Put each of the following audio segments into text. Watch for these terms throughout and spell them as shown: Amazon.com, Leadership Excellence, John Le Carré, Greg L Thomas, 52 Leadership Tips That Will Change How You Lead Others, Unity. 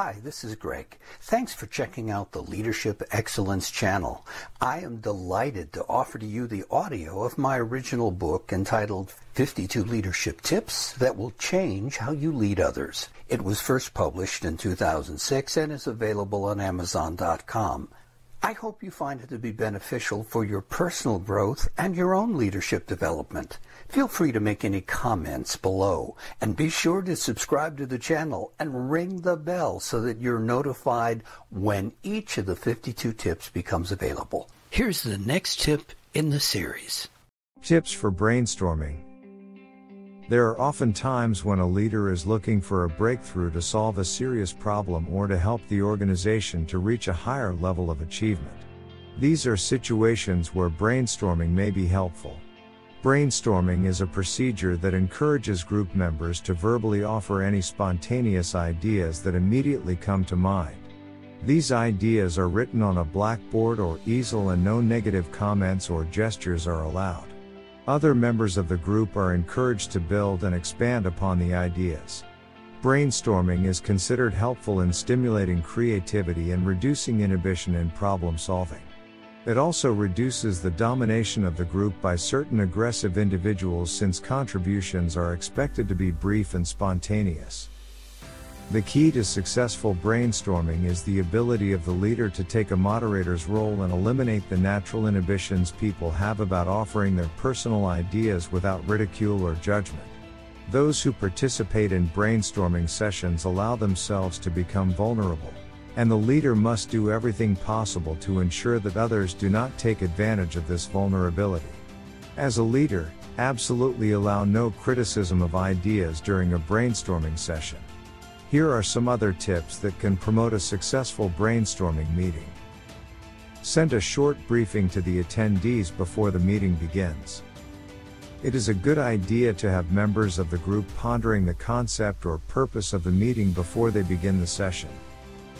Hi, this is Greg. Thanks for checking out the Leadership Excellence channel. I am delighted to offer to you the audio of my original book entitled 52 Leadership Tips That Will Change How You Lead Others. It was first published in 2006 and is available on Amazon.com. I hope you find it to be beneficial for your personal growth and your own leadership development. Feel free to make any comments below, and be sure to subscribe to the channel and ring the bell so that you're notified when each of the 52 tips becomes available. Here's the next tip in the series. Tips for brainstorming. There are often times when a leader is looking for a breakthrough to solve a serious problem or to help the organization to reach a higher level of achievement. These are situations where brainstorming may be helpful. Brainstorming is a procedure that encourages group members to verbally offer any spontaneous ideas that immediately come to mind. These ideas are written on a blackboard or easel and no negative comments or gestures are allowed. Other members of the group are encouraged to build and expand upon the ideas. Brainstorming is considered helpful in stimulating creativity and reducing inhibition in problem solving. It also reduces the domination of the group by certain aggressive individuals, since contributions are expected to be brief and spontaneous. The key to successful brainstorming is the ability of the leader to take a moderator's role and eliminate the natural inhibitions people have about offering their personal ideas without ridicule or judgment. Those who participate in brainstorming sessions allow themselves to become vulnerable, and the leader must do everything possible to ensure that others do not take advantage of this vulnerability. As a leader, absolutely allow no criticism of ideas during a brainstorming session. Here are some other tips that can promote a successful brainstorming meeting. Send a short briefing to the attendees before the meeting begins. It is a good idea to have members of the group pondering the concept or purpose of the meeting before they begin the session.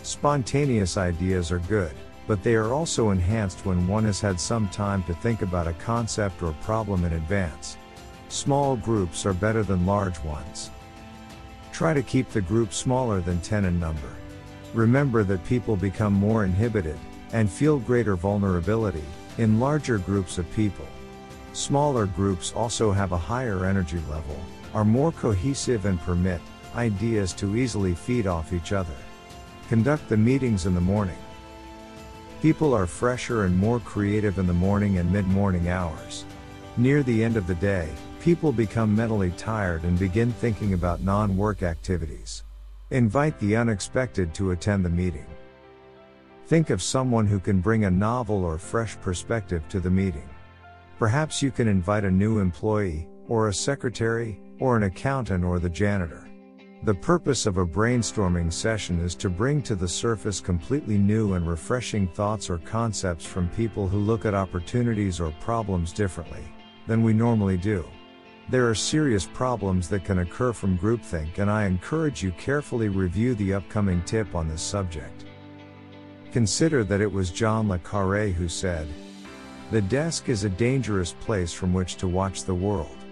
Spontaneous ideas are good, but they are also enhanced when one has had some time to think about a concept or problem in advance. Small groups are better than large ones. Try to keep the group smaller than 10 in number. Remember that people become more inhibited and feel greater vulnerability in larger groups of people. Smaller groups also have a higher energy level, are more cohesive and permit ideas to easily feed off each other. Conduct the meetings in the morning. People are fresher and more creative in the morning and mid-morning hours. Near the end of the day, people become mentally tired and begin thinking about non-work activities. Invite the unexpected to attend the meeting. Think of someone who can bring a novel or fresh perspective to the meeting. Perhaps you can invite a new employee, or a secretary, or an accountant, or the janitor. The purpose of a brainstorming session is to bring to the surface completely new and refreshing thoughts or concepts from people who look at opportunities or problems differently than we normally do. There are serious problems that can occur from groupthink, and I encourage you carefully review the upcoming tip on this subject. Consider that it was John Le Carré who said, "The desk is a dangerous place from which to watch the world."